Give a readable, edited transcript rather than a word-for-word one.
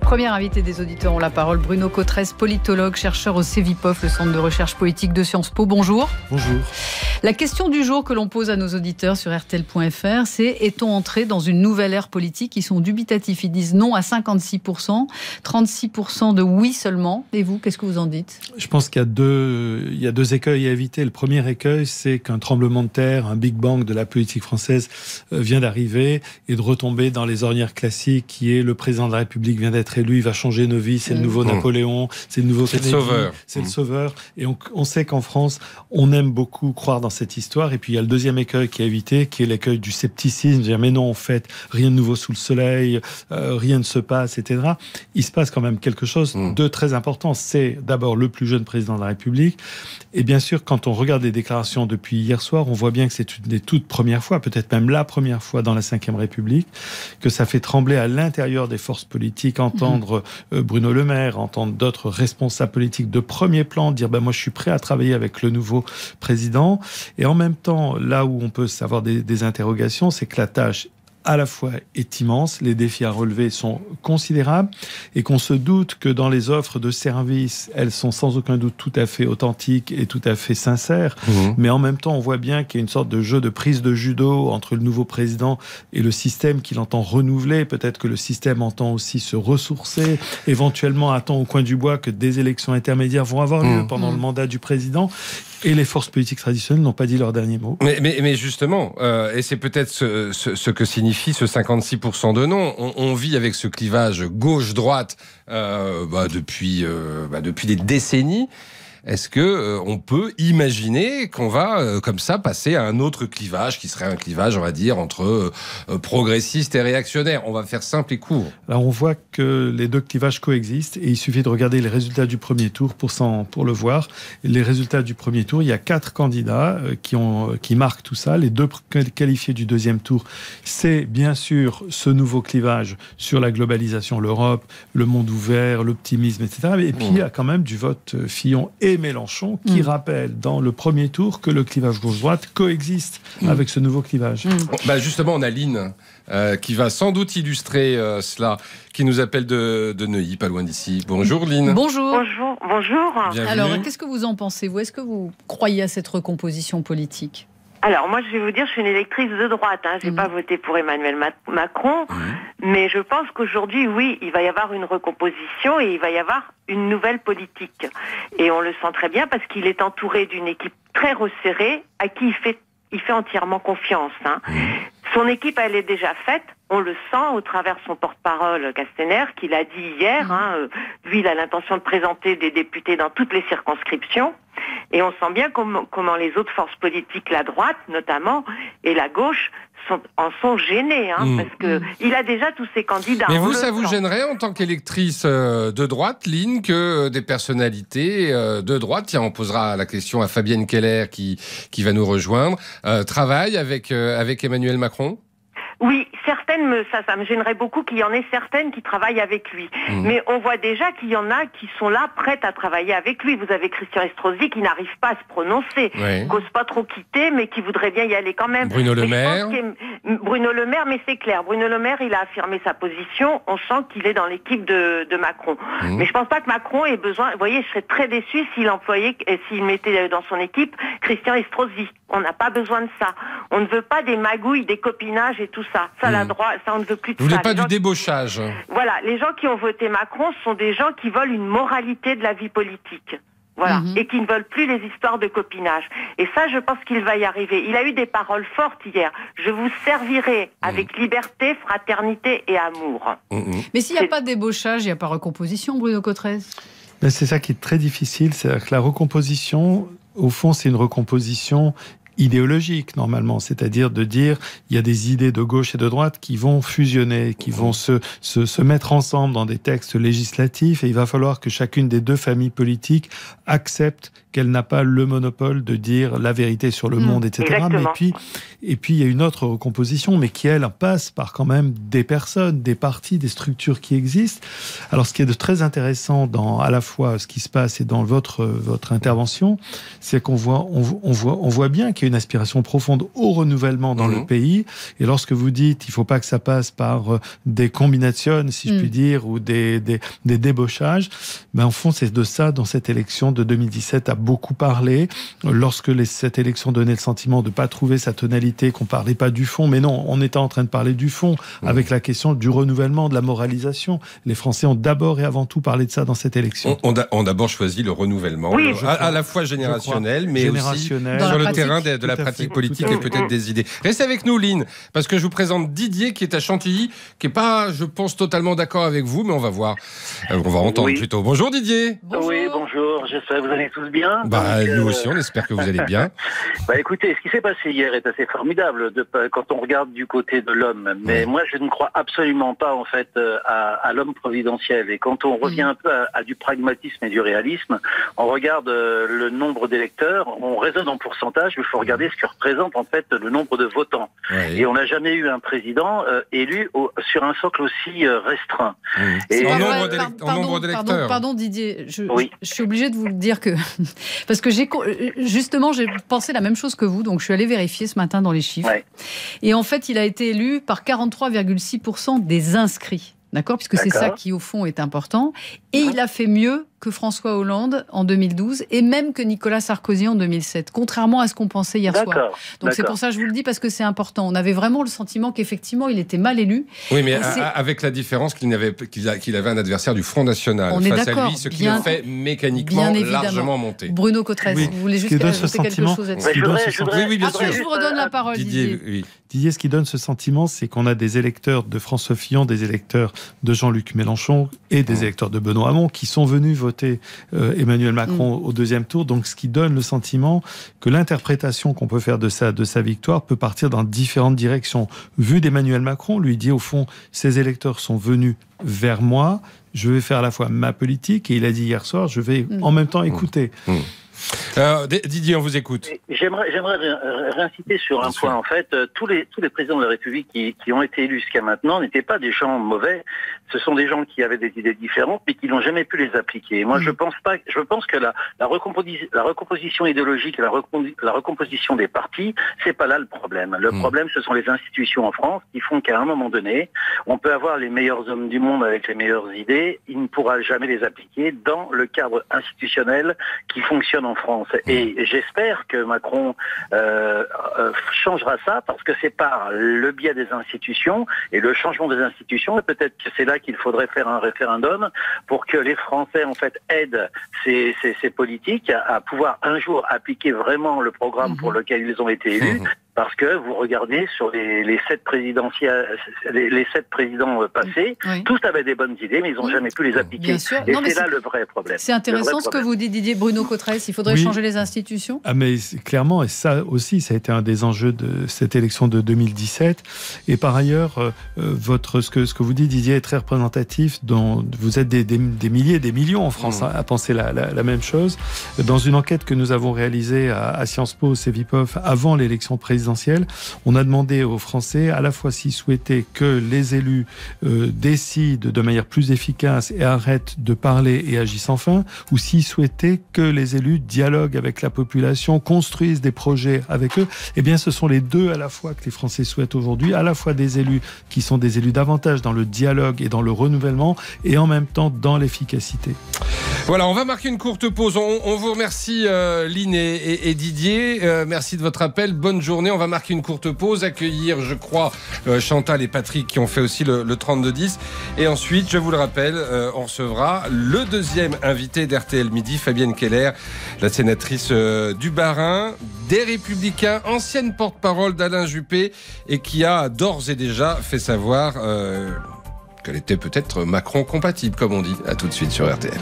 Premier invité des auditeurs ont la parole, Bruno Cautrès, politologue, chercheur au Cevipof, le centre de recherche politique de Sciences Po. Bonjour. Bonjour. La question du jour que l'on pose à nos auditeurs sur RTL.fr, c'est: est-on entré dans une nouvelle ère politique? Ils sont dubitatifs, ils disent non à 56%, 36% de oui seulement. Et vous, qu'est-ce que vous en dites? Je pense qu'il y a deux écueils à éviter. Le premier écueil, c'est qu'un tremblement de terre, un Big Bang de la politique française vient d'arriver et de retomber dans les ornières classiques qui est le président de la République vient d'être élu, il va changer nos vies, c'est le nouveau Napoléon, c'est le nouveau Kennedy, c'est le sauveur. Et on sait qu'en France, on aime beaucoup croire dans cette histoire. Et puis il y a le deuxième écueil qui est évité, qui est l'écueil du scepticisme, dire mais non, en fait, rien de nouveau sous le soleil, rien ne se passe, etc. Il se passe quand même quelque chose de très important. C'est d'abord le plus jeune président de la République. Et bien sûr, quand on regarde les déclarations depuis hier soir, on voit bien que c'est une des toutes premières fois, peut-être même la première fois dans la Ve République, que ça fait trembler à l'intérieur des forces politiques, entendre Bruno Le Maire, entendre d'autres responsables politiques de premier plan dire ben moi je suis prêt à travailler avec le nouveau président. Et en même temps, là où on peut avoir des interrogations, c'est que la tâche à la fois est immense, les défis à relever sont considérables, et qu'on se doute que dans les offres de services, elles sont sans aucun doute tout à fait authentiques et tout à fait sincères, mais en même temps on voit bien qu'il y a une sorte de jeu de prise de judo entre le nouveau président et le système qu'il entend renouveler. Peut-être que le système entend aussi se ressourcer, éventuellement attend au coin du bois que des élections intermédiaires vont avoir lieu pendant le mandat du président, et les forces politiques traditionnelles n'ont pas dit leur dernier mot. Mais justement, et c'est peut-être ce que signifie ce 56% de non. On vit avec ce clivage gauche-droite depuis des décennies. Est-ce qu'on peut imaginer qu'on va comme ça passer à un autre clivage qui serait un clivage, on va dire, entre progressistes et réactionnaires? On va faire simple et court. Alors on voit que les deux clivages coexistent et il suffit de regarder les résultats du premier tour pour le voir. Les résultats du premier tour, il y a 4 candidats qui marquent tout ça. Les deux qualifiés du deuxième tour, c'est bien sûr ce nouveau clivage sur la globalisation, l'Europe, le monde ouvert, l'optimisme, etc. Et puis il y a quand même du vote Fillon et Mélenchon qui rappelle dans le premier tour que le clivage gauche-droite coexiste avec ce nouveau clivage. Bah justement, on a Lynn qui va sans doute illustrer cela, qui nous appelle de Neuilly, pas loin d'ici. Bonjour Lynn. Bonjour. Bonjour. Bonjour. Bienvenue. Alors, qu'est-ce que vous en pensez, vous? Est-ce que vous croyez à cette recomposition politique? Alors, moi, je vais vous dire, je suis une électrice de droite. Hein. Je n'ai pas voté pour Emmanuel Macron. Mais je pense qu'aujourd'hui, oui, il va y avoir une recomposition et il va y avoir une nouvelle politique. Et on le sent très bien parce qu'il est entouré d'une équipe très resserrée à qui il fait entièrement confiance. Hein. Son équipe, elle est déjà faite. On le sent au travers de son porte-parole, Castaner, qui l'a dit hier. Hein. Lui, il a l'intention de présenter des députés dans toutes les circonscriptions. Et on sent bien comment les autres forces politiques, la droite notamment, et la gauche, en sont gênés, hein, parce qu'il a déjà tous ses candidats. Mais vous, ça vous gênerait en tant qu'électrice de droite, Lynn, que des personnalités de droite, tiens, on posera la question à Fabienne Keller qui va nous rejoindre, travaillent avec Emmanuel Macron? Oui, certaines, ça me gênerait beaucoup qu'il y en ait certaines qui travaillent avec lui. Mais on voit déjà qu'il y en a qui sont là, prêtes à travailler avec lui. Vous avez Christian Estrosi qui n'arrive pas à se prononcer, qui n'ose pas trop quitter, mais qui voudrait bien y aller quand même. Bruno Le Maire, mais c'est clair. Bruno Le Maire, il a affirmé sa position. On sent qu'il est dans l'équipe de Macron. Mais je pense pas que Macron ait besoin... Vous voyez, je serais très déçue s'il mettait dans son équipe Christian Estrosi. On n'a pas besoin de ça. On ne veut pas des magouilles, des copinages et tout ça. Ça, la droite, ça, on ne veut plus de ça. Vous voulez pas du débauchage. Voilà, les gens qui ont voté Macron sont des gens qui veulent une moralité de la vie politique. Voilà. Et qui ne veulent plus les histoires de copinage. Et ça, je pense qu'il va y arriver. Il a eu des paroles fortes hier. Je vous servirai avec liberté, fraternité et amour. Mais s'il n'y a pas débauchage, il n'y a pas recomposition, Bruno Cautrès? Ben, c'est ça qui est très difficile. C'est-à-dire que la recomposition, au fond, c'est une recomposition idéologique, normalement, c'est-à-dire de dire il y a des idées de gauche et de droite qui vont fusionner, qui vont se mettre ensemble dans des textes législatifs, et il va falloir que chacune des deux familles politiques accepte qu'elle n'a pas le monopole de dire la vérité sur le monde, etc. Exactement. Et puis, il y a une autre recomposition, mais qui, elle, passe par quand même des personnes, des partis, des structures qui existent. Alors, ce qui est de très intéressant dans, à la fois, ce qui se passe et dans votre intervention, c'est qu'on voit bien qu'il y a une aspiration profonde au renouvellement dans le pays. Et lorsque vous dites, il ne faut pas que ça passe par des combinations, si je puis dire, ou des débauchages, ben, en fond, c'est de ça, dans cette élection de 2017, a beaucoup parlé. Lorsque cette élection donnait le sentiment de ne pas trouver sa tonalité, qu'on ne parlait pas du fond, mais non, on était en train de parler du fond, avec la question du renouvellement, de la moralisation. Les Français ont d'abord et avant tout parlé de ça dans cette élection. On d'abord choisi le renouvellement, à la fois générationnel, mais aussi sur le terrain de la pratique politique et peut-être des idées. Restez avec nous, Lynn, parce que je vous présente Didier, qui est à Chantilly, qui n'est pas, je pense, totalement d'accord avec vous, mais on va voir. On va entendre plutôt. Bonjour, Didier. Bonjour. Oui, bonjour. J'espère que vous allez tous bien. Bah, nous aussi, on espère que vous allez bien. Bah, écoutez, ce qui s'est passé hier est assez formidable quand on regarde du côté de l'homme. Mais moi, je ne crois absolument pas, en fait, à l'homme providentiel. Et quand on revient un peu à du pragmatisme et du réalisme, on regarde le nombre d'électeurs, on raisonne en pourcentage, mais il faut regarder ce que représente, en fait, le nombre de votants. Oui. Et on n'a jamais eu un président élu sur un socle aussi restreint. Oui. Et en nombre d'électeurs. Pardon Didier, je suis obligée de vous le dire que... Parce que j'ai pensé la même chose que vous, donc je suis allée vérifier ce matin dans les chiffres. Oui. Et en fait, il a été élu par 43,6% des inscrits. D'accord, puisque c'est ça qui, au fond, est important. Et il a fait mieux que François Hollande en 2012 et même que Nicolas Sarkozy en 2007, contrairement à ce qu'on pensait hier soir. Donc c'est pour ça que je vous le dis, parce que c'est important. On avait vraiment le sentiment qu'effectivement, il était mal élu. Oui, mais avec la différence qu'il avait un adversaire du Front National. On face à lui, ce qui le fait mécaniquement largement monter. Bruno Cautrès, vous voulez juste ajouter quelque chose à dire? Oui, bien sûr. Je vous redonne la parole, Didier. Didier, ce qui donne ce sentiment, c'est qu'on a des électeurs de François Fillon, des électeurs de Jean-Luc Mélenchon et des électeurs de Benoît Hamon qui sont venus voter Emmanuel Macron au deuxième tour. Donc, ce qui donne le sentiment que l'interprétation qu'on peut faire de sa victoire peut partir dans différentes directions. Vu d'Emmanuel Macron, lui dit au fond, ses électeurs sont venus vers moi, je vais faire à la fois ma politique, et il a dit hier soir, je vais en même temps écouter. Didier, on vous écoute. J'aimerais réinsister sur un point. En fait, tous les présidents de la République qui ont été élus jusqu'à maintenant n'étaient pas des gens mauvais. Ce sont des gens qui avaient des idées différentes, mais qui n'ont jamais pu les appliquer. Et moi, je pense que la recomposition idéologique, la recomposition des partis, c'est pas là le problème. Le problème, ce sont les institutions en France qui font qu'à un moment donné, on peut avoir les meilleurs hommes du monde avec les meilleures idées, il ne pourra jamais les appliquer dans le cadre institutionnel qui fonctionne en France. Et j'espère que Macron changera ça, parce que c'est par le biais des institutions et le changement des institutions, et peut-être que c'est là qu'il faudrait faire un référendum pour que les Français, en fait, aident ces politiques à pouvoir un jour appliquer vraiment le programme pour lequel ils ont été élus. Parce que vous regardez sur les 7 présidents passés, tous avaient des bonnes idées, mais ils n'ont jamais pu les appliquer. Et c'est là le vrai problème. C'est intéressant ce que vous dites, Didier. Bruno Cautrès, il faudrait changer les institutions. Ah, mais clairement, et ça aussi, ça a été un des enjeux de cette élection de 2017. Et par ailleurs, ce que vous dites, Didier, est très représentatif. Vous êtes des milliers, des millions en France à penser la même chose. Dans une enquête que nous avons réalisée à Sciences Po, Cevipof, avant l'élection présidentielle, on a demandé aux Français à la fois s'ils souhaitaient que les élus décident de manière plus efficace et arrêtent de parler et agissent enfin, ou s'ils souhaitaient que les élus dialoguent avec la population, construisent des projets avec eux. Eh bien, ce sont les deux à la fois que les Français souhaitent aujourd'hui, à la fois des élus qui sont des élus davantage dans le dialogue et dans le renouvellement, et en même temps dans l'efficacité. Voilà, on va marquer une courte pause. On vous remercie, Lynn et Didier. Merci de votre appel. Bonne journée. On va marquer une courte pause, accueillir, je crois, Chantal et Patrick qui ont fait aussi le 32-10. Et ensuite, je vous le rappelle, on recevra le deuxième invité d'RTL Midi, Fabienne Keller, la sénatrice du Bas-Rhin, des Républicains, ancienne porte-parole d'Alain Juppé, et qui a d'ores et déjà fait savoir qu'elle était peut-être Macron compatible, comme on dit. À tout de suite sur RTL.